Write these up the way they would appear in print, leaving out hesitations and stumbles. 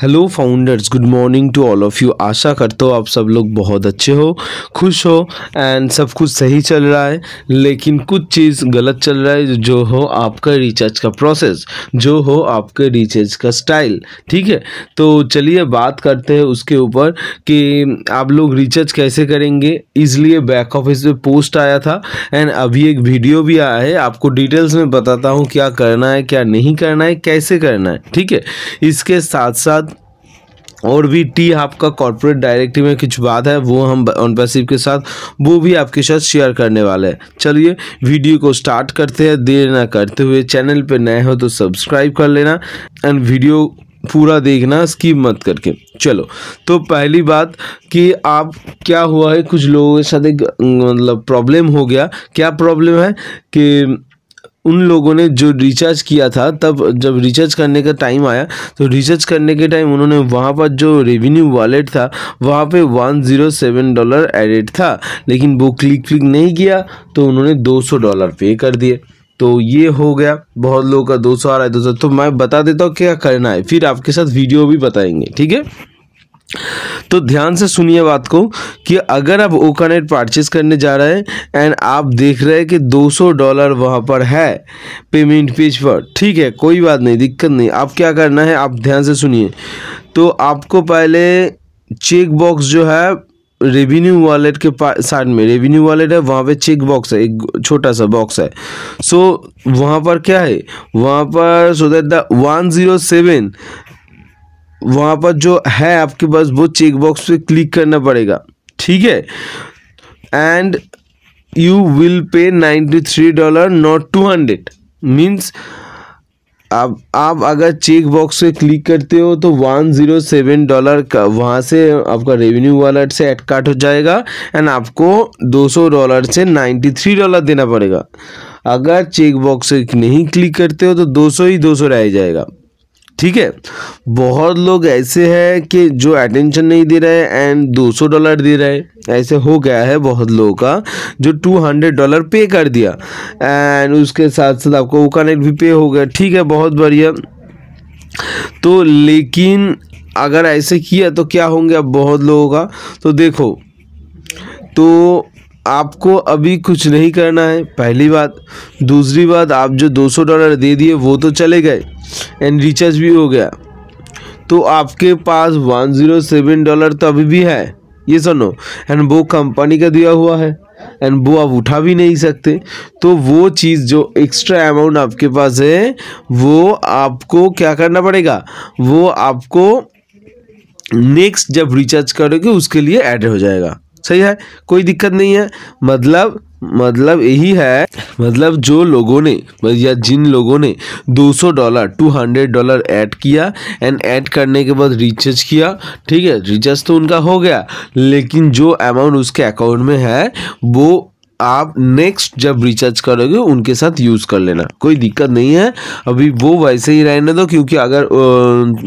Hello founders, good morning to all of you. आशा करता हूँ आप सब लोग बहुत अच्छे हो, खुश हो एंड सब कुछ सही चल रहा है। लेकिन कुछ चीज़ गलत चल रहा है, जो हो आपका रिचार्ज का प्रोसेस, जो हो आपके रिचार्ज का स्टाइल। ठीक है, तो चलिए बात करते हैं उसके ऊपर कि आप लोग रिचार्ज कैसे करेंगे। इसलिए बैक ऑफिस पे पोस्ट आया था एंड अभी एक वीडियो भी आया है, आपको डिटेल्स में बताता हूँ क्या करना है, क्या नहीं करना है, कैसे करना है। ठीक है, इसके साथ साथ और भी टी हब का कॉर्पोरेट डायरेक्टिव में कुछ बात है, वो हम ऑनपैसिव के साथ वो भी आपके साथ शेयर करने वाले हैं। चलिए वीडियो को स्टार्ट करते हैं। देर ना करते हुए, चैनल पे नए हो तो सब्सक्राइब कर लेना एंड वीडियो पूरा देखना, स्किप मत करके। चलो, तो पहली बात कि आप क्या हुआ है, कुछ लोगों के साथ एक मतलब प्रॉब्लम हो गया। क्या प्रॉब्लम है कि उन लोगों ने जो रिचार्ज किया था, तब जब रिचार्ज करने का टाइम आया तो रिचार्ज करने के टाइम उन्होंने वहाँ पर जो रेवेन्यू वॉलेट था वहाँ पे $107 एडेड था, लेकिन वो क्लिक नहीं किया तो उन्होंने $200 पे कर दिए। तो ये हो गया, बहुत लोगों का 200 आ रहा है, 200। तो मैं बता देता हूँ क्या करना है, फिर आपके साथ वीडियो भी बताएंगे। ठीक है, तो ध्यान से सुनिए बात को कि अगर आप ओकानेट परचेज करने जा रहे हैं एंड आप देख रहे हैं कि $200 वहाँ पर है पेमेंट पेज पर। ठीक है, कोई बात नहीं, दिक्कत नहीं। आप क्या करना है, आप ध्यान से सुनिए। तो आपको पहले चेक बॉक्स जो है रेवेन्यू वॉलेट के साइड में, रेवेन्यू वॉलेट है वहाँ पे चेक बॉक्स है, एक छोटा सा बॉक्स है। सो वहाँ पर क्या है, वहाँ पर सो दैट द 107 वहाँ पर जो है आपके पास, वो चेक बॉक्स पे क्लिक करना पड़ेगा। ठीक है, एंड यू विल पे $93 नॉट 200। मीन्स आप अगर चेक बॉक्स पे क्लिक करते हो तो $107 का वहाँ से आपका रेवेन्यू वॉलेट से एड काट हो जाएगा एंड आपको $200 से $93 देना पड़ेगा। अगर चेक बॉक्स से नहीं क्लिक करते हो तो 200 ही 200 रह जाएगा। ठीक है, बहुत लोग ऐसे हैं कि जो अटेंशन नहीं दे रहे एंड $200 दे रहे हैं। ऐसे हो गया है बहुत लोगों का, जो $200 पे कर दिया एंड उसके साथ साथ आपको वो कनेक्ट भी पे हो गया। ठीक है, बहुत बढ़िया। तो लेकिन अगर ऐसे किया तो क्या होंगे अब बहुत लोगों का, तो देखो, तो आपको अभी कुछ नहीं करना है, पहली बात। दूसरी बात, आप जो $200 दे दिए वो तो चले गए एंड रिचार्ज भी हो गया, तो आपके पास $107 तो अभी भी है, ये सुनो, एंड वो कंपनी का दिया हुआ है एंड वो आप उठा भी नहीं सकते। तो वो चीज़ जो एक्स्ट्रा अमाउंट आपके पास है वो आपको क्या करना पड़ेगा, वो आपको नेक्स्ट जब रिचार्ज करोगे उसके लिए ऐड हो जाएगा। सही है, कोई दिक्कत नहीं है। मतलब यही है, मतलब जो लोगों ने या जिन लोगों ने $200 ऐड किया एंड ऐड करने के बाद रिचार्ज किया, ठीक है, रिचार्ज तो उनका हो गया, लेकिन जो अमाउंट उसके अकाउंट में है वो आप नेक्स्ट जब रिचार्ज करोगे उनके साथ यूज़ कर लेना, कोई दिक्कत नहीं है। अभी वो वैसे ही रहने दो, क्योंकि अगर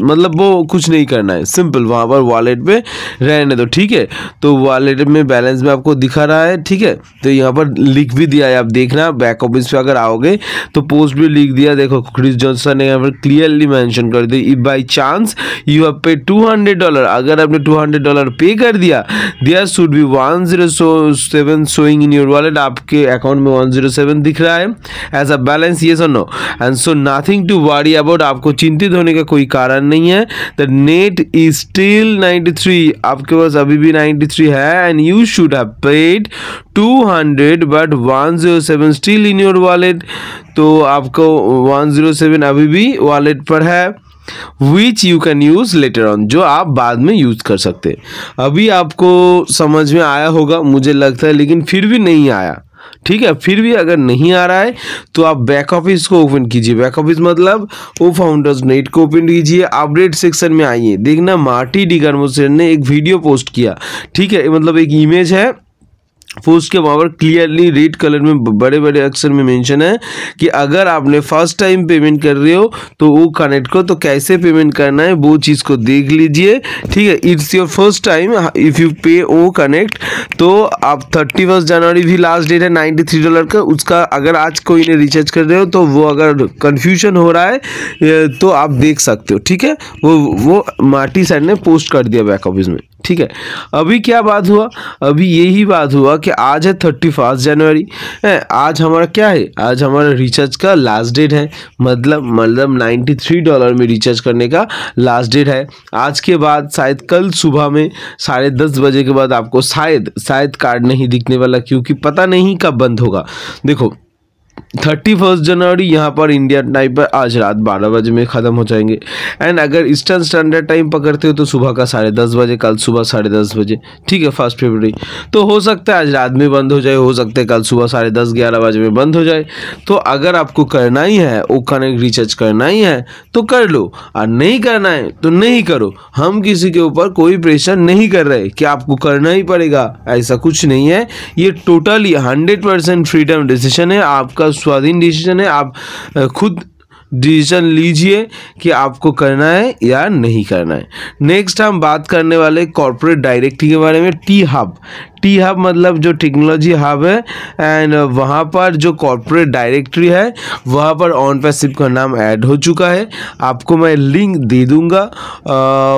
मतलब वो कुछ नहीं करना है, सिंपल वहाँ पर वॉलेट पे रहने दो। ठीक है, तो वॉलेट में बैलेंस में आपको दिखा रहा है। ठीक है, तो यहाँ पर लिख भी दिया है, आप देखना बैक ऑफिस पे अगर आओगे तो पोस्ट भी लिख दिया। देखो, क्रिस जॉनसन ने यहाँ पर क्लियरली मैंशन कर दी, if by chance you have pay $200, अगर आपने $200 पे कर दिया, there should be 107 showing in your, आपके अकाउंट में 107 दिख रहा है एज अ बैलेंस, ये सुनो, and so nothing to worry about, आपको चिंतित होने का कोई कारण नहीं है। द नेट इज स्टिल 93, आपके पास अभी भी 93 है and you should have paid 200 but 107 still in your wallet, तो आपको 107 अभी भी वॉलेट पर है, which you can use later on, जो आप बाद में यूज़ कर सकते हैं। अभी आपको समझ में आया होगा मुझे लगता है, लेकिन फिर भी नहीं आया, ठीक है, फिर भी अगर नहीं आ रहा है तो आप बैक ऑफिस को ओपन कीजिए। बैक ऑफिस मतलब ओ फाउंडर्स नेट को ओपन कीजिए, अपडेट सेक्शन में आइए, देखना मार्टी डी गर्मोर ने एक वीडियो पोस्ट किया। ठीक है, मतलब एक इमेज है फर्स्ट के पावर क्लियरली रेड कलर में बड़े बड़े अक्षर में मेंशन है कि अगर आपने फर्स्ट टाइम पेमेंट कर रहे हो तो वो कनेक्ट को तो कैसे पेमेंट करना है वो चीज़ को देख लीजिए, ठीक है। It's your first time if you pay O connect, तो आप 31 जनवरी भी लास्ट डेट है $93 का उसका। अगर आज कोई ने रिचार्ज कर रहे हो तो वो अगर कन्फ्यूजन हो रहा है तो आप देख सकते हो, ठीक है। वो मार्टी सर ने पोस्ट कर दिया बैक ऑफिस में, ठीक है। अभी क्या बात हुआ, अभी यही बात हुआ कि आज है 31 जनवरी है, आज हमारा क्या है, आज हमारा रिचार्ज का लास्ट डेट है, मतलब $93 में रिचार्ज करने का लास्ट डेट है। आज के बाद शायद कल सुबह में 10:30 बजे के बाद आपको शायद कार्ड नहीं दिखने वाला, क्योंकि पता नहीं कब बंद होगा। देखो 31 जनवरी यहाँ पर इंडिया टाइम पर आज रात 12 बजे में ख़त्म हो जाएंगे, एंड अगर ईस्टर्न स्टैंडर्ड टाइम पकड़ते हो तो सुबह का 10:30 बजे, कल सुबह 10:30 बजे, ठीक है। 1 फरवरी तो हो सकता है आज रात में बंद हो जाए, हो सकता है कल सुबह 10:30-11 बजे में बंद हो जाए। तो अगर आपको करना ही है वो कनेक्ट रिचार्ज करना ही है तो कर लो, और नहीं करना है तो नहीं करो। हम किसी के ऊपर कोई प्रेशर नहीं कर रहे कि आपको करना ही पड़ेगा, ऐसा कुछ नहीं है। ये टोटली 100% फ्रीडम डिसीजन है, आपका स्वाधीन डिसीजन है। आप खुद डिसीजन लीजिए कि आपको करना है या नहीं करना है। नेक्स्ट हम बात करने वाले कॉर्पोरेट डायरेक्टिंग के बारे में। टी हब मतलब जो टेक्नोलॉजी हब है, एंड वहाँ पर जो कॉर्पोरेट डायरेक्टरी है वहाँ पर OnPassive का नाम ऐड हो चुका है। आपको मैं लिंक दे दूँगा,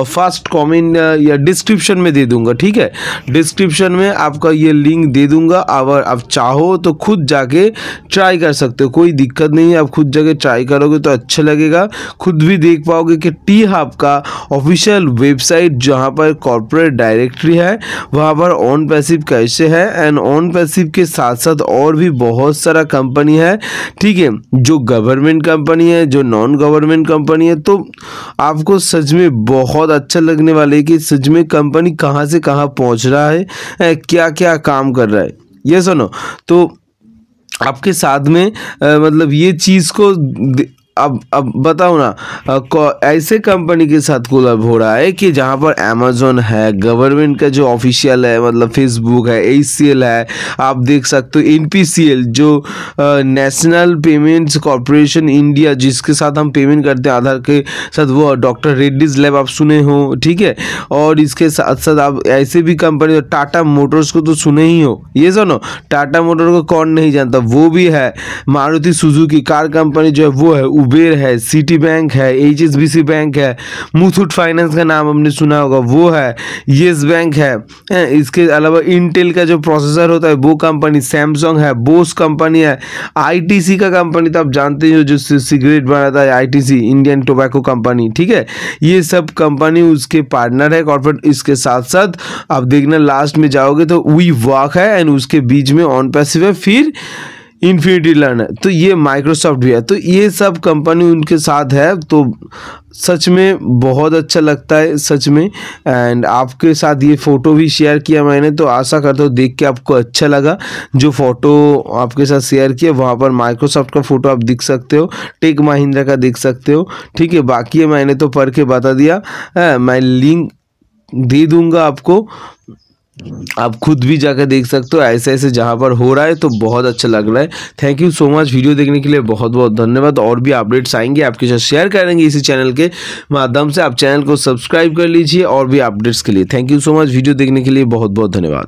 फर्स्ट कमेंट या डिस्क्रिप्शन में दे दूँगा, ठीक है। डिस्क्रिप्शन में आपका ये लिंक दे दूँगा, अगर आप चाहो तो खुद जाके ट्राई कर सकते हो, कोई दिक्कत नहीं है। आप खुद जाके ट्राई करोगे तो अच्छा लगेगा, खुद भी देख पाओगे कि टी हब का ऑफिशियल वेबसाइट जहाँ पर कॉर्पोरेट डायरेक्टरी है वहाँ पर OnPassive कैसे है, एंड OnPassive के साथ साथ और भी बहुत सारा कंपनी है, ठीक है, जो गवर्नमेंट कंपनी है, जो नॉन गवर्नमेंट कंपनी है। तो आपको सच में बहुत अच्छा लगने वाला है कि सच में कंपनी कहां से कहां पहुंच रहा है, क्या क्या काम कर रहा है, ये सुनो। तो आपके साथ में मतलब ये चीज़ को अब बताओ ना, ऐसे कंपनी के साथ कोलैब हो रहा है कि जहाँ पर अमेजोन है, गवर्नमेंट का जो ऑफिशियल है मतलब फेसबुक है, HCL है, आप देख सकते हो, NPCL जो नेशनल पेमेंट्स कॉरपोरेशन इंडिया जिसके साथ हम पेमेंट करते हैं आधार के साथ, वो डॉक्टर रेड्डीज लैब आप सुने हो, ठीक है। और इसके साथ साथ आप ऐसे भी कंपनी टाटा मोटर्स को तो सुने ही हो, ये सुनो, टाटा मोटर को कौन नहीं जानता, वो भी है। मारुति सुजुकी कार कंपनी जो है वो है, उबेर है, सिटी बैंक है, HSBC बैंक है, मुथूट फाइनेंस का नाम हमने सुना होगा वो है, येस बैंक है। इसके अलावा इंटेल का जो प्रोसेसर होता है वो कंपनी, सैमसंग है, बोस कंपनी है, ITC का कंपनी तो आप जानते ही हो जो सिगरेट बनाता है, ITC इंडियन टोबैको कंपनी, ठीक है। ये सब कंपनी उसके पार्टनर है कॉर्पोरेट। इसके साथ साथ आप देखना लास्ट में जाओगे तो वी वर्क है, एंड उसके बीच में OnPassive है, फिर इन्फिनिटी लर्न है, तो ये माइक्रोसॉफ्ट भी है। तो ये सब कंपनी उनके साथ है, तो सच में बहुत अच्छा लगता है सच में। एंड आपके साथ ये फ़ोटो भी शेयर किया मैंने, तो आशा करता हूँ देख के आपको अच्छा लगा। जो फ़ोटो आपके साथ शेयर किया वहाँ पर माइक्रोसॉफ्ट का फ़ोटो आप देख सकते हो, टेक महिंद्रा का देख सकते हो, ठीक है। बाकी मैंने तो पढ़ के बता दिया है, मैं लिंक दे दूँगा आपको, आप खुद भी जाकर देख सकते हो। ऐसे ऐसे जहाँ पर हो रहा है तो बहुत अच्छा लग रहा है। Thank you so much video देखने के लिए, बहुत बहुत धन्यवाद। और भी अपडेट्स आएंगे आपके साथ शेयर करेंगे इसी चैनल के माध्यम से। आप चैनल को सब्सक्राइब कर लीजिए और भी अपडेट्स के लिए। Thank you so much video देखने के लिए, बहुत बहुत धन्यवाद।